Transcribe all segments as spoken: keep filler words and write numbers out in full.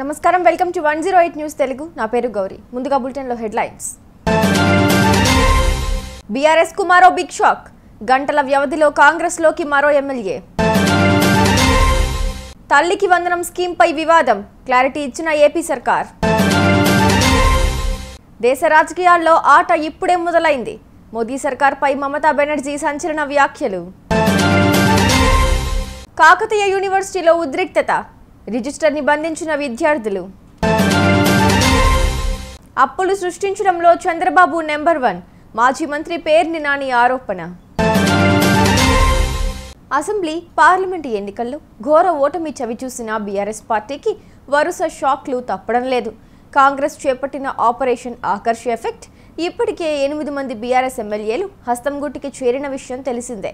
నమస్కారం, welcome to one zero eight news Telugu. నా పేరు గౌరీ. ముందుగా బులెటిన్లో హెడ్లైన్స్. బీఆర్ఎస్ కు మరో బిగ్ షాక్, గంటల వ్యవధిలో కాంగ్రెస్ లోకి మరో ఎమ్మెల్యే. తల్లికి వందనం స్కీమ్ పై వివాదం, క్లారిటీ ఇచ్చిన ఏపీ సర్కార్. దేశ రాజకీయాల్లో ఆట ఇప్పుడే మొదలైంది, మోదీ సర్కార్ పై మమతా బెనర్జీ సంచలన వ్యాఖ్యలు. కాకతీయ యూనివర్సిటీలో ఉద్రిక్తత, రిజిస్టర్ నిబంధించిన విద్యార్థులు. అప్పులు సృష్టించడంలో చంద్రబాబు నెంబర్ వన్, మాజీ మంత్రి పేర్ని నాని ఆరోపణ. అసెంబ్లీ, పార్లమెంటు ఎన్నికల్లో ఘోర ఓటమి చవిచూసిన బీఆర్ఎస్ పార్టీకి వరుస షాక్లు తప్పడం లేదు. కాంగ్రెస్ చేపట్టిన ఆపరేషన్ ఆకర్ష ఎఫెక్ట్ ఇప్పటికే ఎనిమిది మంది బీఆర్ఎస్ ఎమ్మెల్యేలు హస్తం గుట్టుకి చేరిన విషయం తెలిసిందే.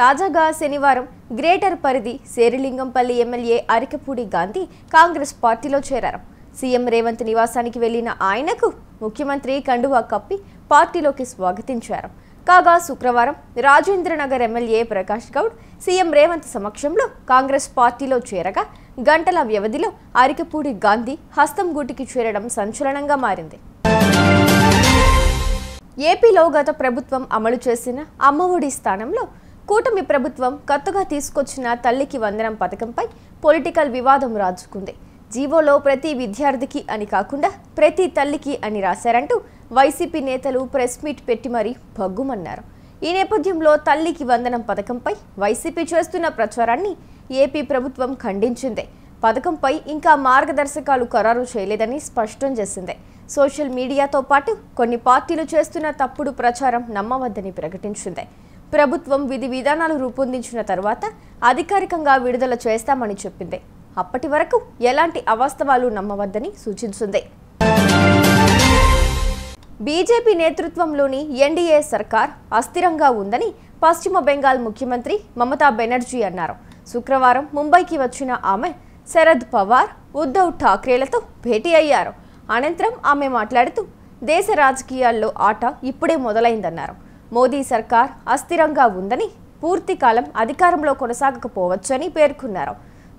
తాజాగా శనివారం గ్రేటర్ పరిధి శేరిలింగంపల్లి ఎమ్మెల్యే అరికపూడి గాంధీ కాంగ్రెస్ పార్టీలో చేరారు. సీఎం రేవంత్ నివాసానికి వెళ్లిన ఆయనకు ముఖ్యమంత్రి కండువా కప్పి పార్టీలోకి స్వాగతించారు. కాగా శుక్రవారం రాజేంద్రనగర్ ఎమ్మెల్యే ప్రకాష్ గౌడ్ సీఎం రేవంత్ సమక్షంలో కాంగ్రెస్ పార్టీలో చేరగా గంటల వ్యవధిలో అరికపూడి గాంధీ హస్తం గూటికి చేరడం సంచలనంగా మారింది. ఏపీలో గత ప్రభుత్వం అమలు చేసిన అమ్మఒడి స్థానంలో కూటమి ప్రభుత్వం కొత్తగా తీసుకొచ్చిన తల్లికి వందనం పథకంపై పొలిటికల్ వివాదం రాజుకుంది. జీవోలో ప్రతి విద్యార్థికి అని కాకుండా ప్రతి తల్లికి అని రాశారంటూ వైసీపీ నేతలు ప్రెస్ మీట్ పెట్టి మరీ భగ్గుమన్నారు. ఈ నేపథ్యంలో తల్లికి వందనం పథకంపై వైసీపీ చేస్తున్న ప్రచారాన్ని ఏపీ ప్రభుత్వం ఖండించింది. పథకంపై ఇంకా మార్గదర్శకాలు ఖరారు చేయలేదని స్పష్టం చేసింది. సోషల్ మీడియాతో పాటు కొన్ని పార్టీలు చేస్తున్న తప్పుడు ప్రచారం నమ్మవద్దని ప్రకటించింది. ప్రభుత్వం విధి విధానాలు రూపొందించిన తర్వాత అధికారికంగా విడుదల చేస్తామని చెప్పింది. అప్పటి వరకు ఎలాంటి అవాస్తవాలు నమ్మవద్దని సూచించింది. బీజేపీ నేతృత్వంలోని ఎన్డీఏ సర్కార్ అస్థిరంగా ఉందని పశ్చిమ బెంగాల్ ముఖ్యమంత్రి మమతా బెనర్జీ అన్నారు. శుక్రవారం ముంబైకి వచ్చిన ఆమె శరద్ పవార్, ఉద్ధవ్ ఠాక్రేలతో భేటీ అయ్యారు. అనంతరం ఆమె మాట్లాడుతూ దేశ రాజకీయాల్లో ఆట ఇప్పుడే మొదలైందన్నారు. మోదీ సర్కార్ అస్థిరంగా ఉందని, పూర్తి కాలం అధికారంలో కొనసాగకపోవచ్చని పేర్కొన్నారు.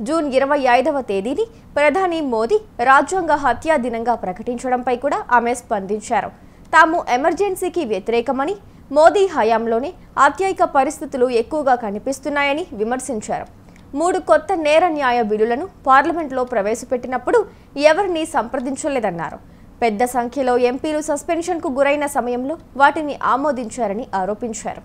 జూన్ ఇరవై ఐదవ తేదీని ప్రధాని మోదీ రాజ్యాంగ హత్యా దినంగా ప్రకటించడంపై కూడా ఆమె స్పందించారు. తాము ఎమర్జెన్సీకి వ్యతిరేకమని, మోదీ హయాంలోనే ఆత్యయిక పరిస్థితులు ఎక్కువగా కనిపిస్తున్నాయని విమర్శించారు. మూడు కొత్త నేర న్యాయ బిల్లులను పార్లమెంట్లో ప్రవేశపెట్టినప్పుడు ఎవరిని సంప్రదించలేదన్నారు. పెద్ద సంఖ్యలో ఎంపీలు సస్పెన్షన్కు గురైన సమయంలో వాటిని ఆమోదించారని ఆరోపించారు.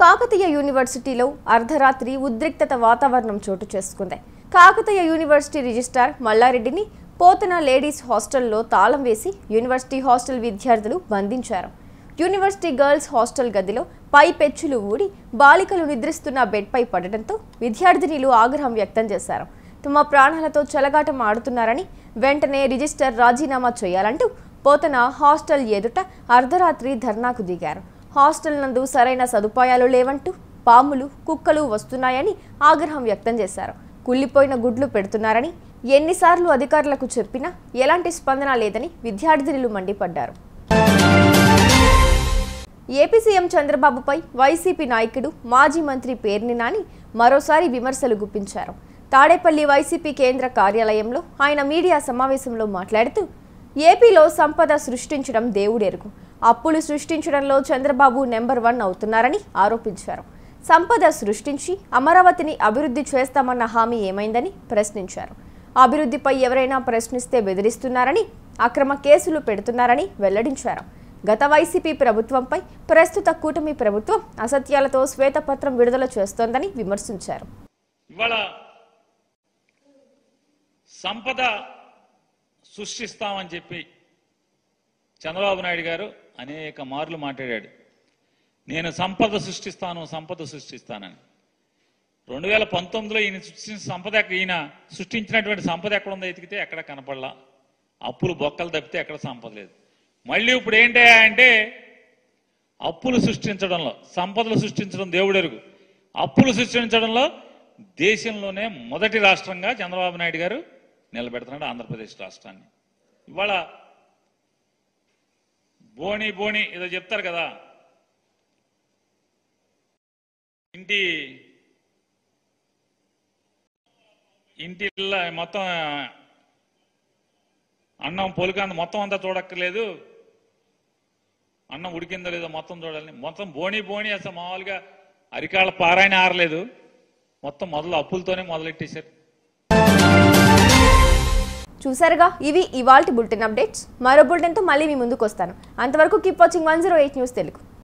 కాకతీయ యూనివర్సిటీలో అర్ధరాత్రి ఉద్రిక్తత వాతావరణం చోటు చేసుకుంది. కాకతీయ యూనివర్సిటీ రిజిస్ట్రార్ మల్లారెడ్డిని పోతన లేడీస్ హాస్టల్లో తాళం వేసి యూనివర్సిటీ హాస్టల్ విద్యార్థులు బంధించారు. యూనివర్సిటీ గర్ల్స్ హాస్టల్ గదిలో పై పెచ్చులు ఊడి బాలికలు నిద్రిస్తున్న బెడ్పై పడటంతో విద్యార్థినిలు ఆగ్రహం వ్యక్తం చేశారు. తమ ప్రాణాలతో చెలగాటం ఆడుతున్నారని, వెంటనే రిజిస్టర్ రాజీనామా చేయాలంటూ పోతన హాస్టల్ ఎదుట అర్ధరాత్రి ధర్నాకు దిగారు. హాస్టల్ నందు సరైన సదుపాయాలు లేవంటూ పాములు, కుక్కలు వస్తున్నాయని ఆగ్రహం వ్యక్తం చేశారు. కుళ్ళిపోయిన గుడ్లు పెడుతున్నారని ఎన్నిసార్లు అధికారులకు చెప్పినా ఎలాంటి స్పందన లేదని విద్యార్థినులు మండిపడ్డారు. ఏపీ సీఎం చంద్రబాబుపై వైసీపీ నాయకుడు మాజీ మంత్రి పేర్ని నాని మరోసారి విమర్శలు గుప్పించారు. తాడేపల్లి వైసీపీ కేంద్ర కార్యాలయంలో ఆయన మీడియా సమావేశంలో మాట్లాడుతూ ఏపీలో సంపద సృష్టించడం దేవుడెరుగు, అప్పులు సృష్టించడంలో చంద్రబాబు నెంబర్ వన్ అవుతున్నారని ఆరోపించారు. సంపద సృష్టించి అమరావతిని అభివృద్ధి చేస్తామన్న హామీ ఏమైందని ప్రశ్నించారు. అభివృద్ధిపై ఎవరైనా ప్రశ్నిస్తే బెదిరిస్తున్నారని, అక్రమ కేసులు పెడుతున్నారని వెల్లడించారు. గత వైసీపీ ప్రభుత్వంపై ప్రస్తుత కూటమి ప్రభుత్వం అసత్యాలతో శ్వేతపత్రం విడుదల చేస్తోందని విమర్శించారు. సంపద సృష్టిస్తామని చెప్పి చంద్రబాబు నాయుడు గారు అనేక మార్లు మాట్లాడాడు. నేను సంపద సృష్టిస్తాను, సంపద సృష్టిస్తానని. రెండు వేల పంతొమ్మిదిలో ఈయన సృష్టించిన సంపద, ఈయన సృష్టించినటువంటి సంపద ఎక్కడుందో ఎతికితే ఎక్కడ కనపడలా. అప్పులు బొక్కలు తప్పితే ఎక్కడ సంపద లేదు. మళ్ళీ ఇప్పుడు ఏంటయ్యా అంటే అప్పులు సృష్టించడంలో, సంపదలు సృష్టించడం దేవుడెరుగు, అప్పులు సృష్టించడంలో దేశంలోనే మొదటి రాష్ట్రంగా చంద్రబాబు నాయుడు గారు నిలబెడుతున్నాడు ఆంధ్రప్రదేశ్ రాష్ట్రాన్ని. ఇవాళ బోణి బోణి ఏదో చెప్తారు కదా, ఇంటి ఇంటి మొత్తం అన్నం పొలికాంత మొత్తం అంతా చూడక్కర్లేదు, అన్నం ఉడికిందో లేదో మొత్తం చూడాలి. మొత్తం బోణి బోణి అసలు మామూలుగా అరికాళ్ళ పారాయణ ఆరలేదు, మొత్తం మొదలు అప్పులతోనే మొదలెట్టేశారు. చూసారుగా ఇవి ఇవాల్టి బులెటిన్ అప్డేట్స్. మరో బులెటిన్తో మళ్ళీ మీ ముందుకు వస్తాను. అంతవరకు keep watching one zero eight news Telugu.